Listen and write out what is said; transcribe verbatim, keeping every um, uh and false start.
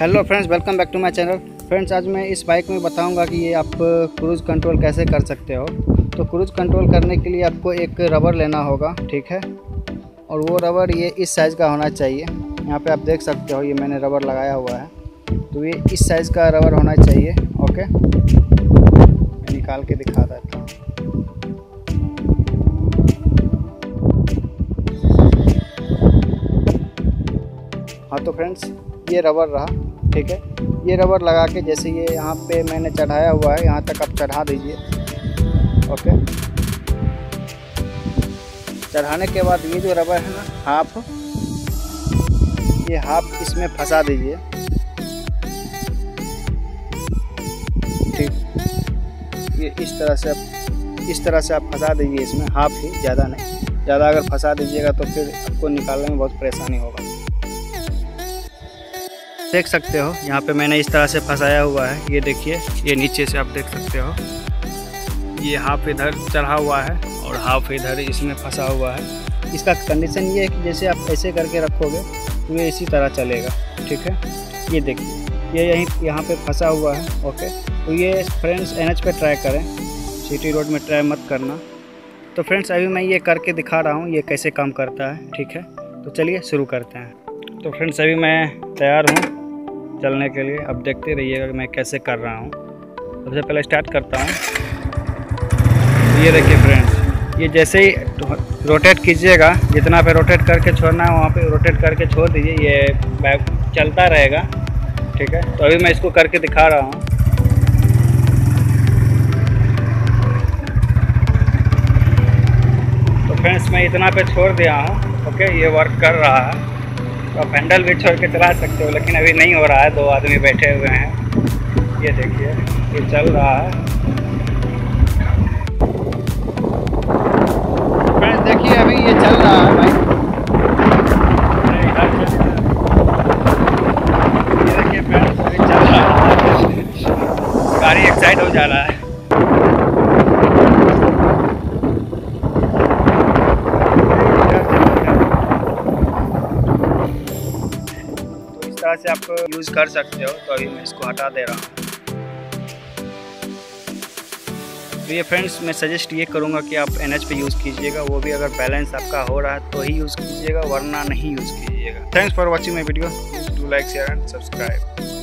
Hello friends, welcome back to my channel. Friends, आज मैं इस बाइक में बताऊंगा कि ये आप क्रूज़ कंट्रोल कैसे कर सकते हो। तो क्रूज़ कंट्रोल करने के लिए आपको एक रबर लेना होगा, ठीक है। और वो रबर ये इस साइज़ का होना चाहिए। यहाँ पे आप देख सकते हो, ये मैंने रबर लगाया हुआ है, तो ये इस साइज़ का रबर होना चाहिए। ओके, मैं निकाल के दिखा देता हूँ। हाँ, तो फ्रेंड्स ये रबर रहा, ठीक है। ये रबर लगा के जैसे ये यहाँ पे मैंने चढ़ाया हुआ है, यहाँ तक आप चढ़ा दीजिए। ओके, चढ़ाने के बाद ये जो रबर है ना, हाफ, ये हाफ इसमें फंसा दीजिए, ठीक। ये इस तरह से आप इस तरह से आप फंसा दीजिए इसमें, हाफ ही, ज़्यादा नहीं। ज़्यादा अगर फंसा दीजिएगा तो फिर आपको निकालने में बहुत परेशानी होगा। देख सकते हो, यहाँ पे मैंने इस तरह से फंसाया हुआ है, ये देखिए। ये नीचे से आप देख सकते हो, ये हाफ इधर चढ़ा हुआ है और हाफ इधर इसमें फंसा हुआ है। इसका कंडीशन ये है कि जैसे आप ऐसे करके रखोगे तो ये इसी तरह चलेगा, ठीक है। ये देखिए, ये यहीं यहाँ पे फंसा हुआ है। ओके, तो ये फ्रेंड्स एन एच पे ट्राई करें, सिटी रोड में ट्राई मत करना। तो फ्रेंड्स, अभी मैं ये करके दिखा रहा हूँ ये कैसे काम करता है, ठीक है। तो चलिए शुरू करते हैं। तो फ्रेंड्स, अभी मैं तैयार हूँ चलने के लिए। अब देखते रहिएगा कि मैं कैसे कर रहा हूँ। सबसे पहले स्टार्ट करता हूँ। ये देखिए फ्रेंड्स, ये जैसे ही रोटेट कीजिएगा, जितना पे रोटेट करके छोड़ना है वहाँ पे रोटेट करके छोड़ दीजिए, ये बैग चलता रहेगा, ठीक है। तो अभी मैं इसको करके दिखा रहा हूँ। तो फ्रेंड्स, मैं इतना पे छोड़ दिया हूँ, ओके। ये वर्क कर रहा है। तो आप हैंडल भी छोड़ के चला सकते हो, लेकिन अभी नहीं हो रहा है, दो आदमी बैठे हुए हैं। ये देखिए, ये चल रहा है। फ्रेंड्स देखिए, अभी ये चल रहा है भाई। ये देखिए फ्रेंड्स, अभी चल रहा है, गाड़ी एक्साइट हो जा रहा है। से आप यूज़ कर सकते हो। तो अभी मैं इसको हटा दे रहा हूँ। तो ये फ्रेंड्स, मैं सजेस्ट ये करूँगा कि आप एन एच पे यूज़ कीजिएगा, वो भी अगर बैलेंस आपका हो रहा है तो ही यूज़ कीजिएगा, वरना नहीं यूज़ कीजिएगा। Thanks for watching my video. Do like, share and subscribe.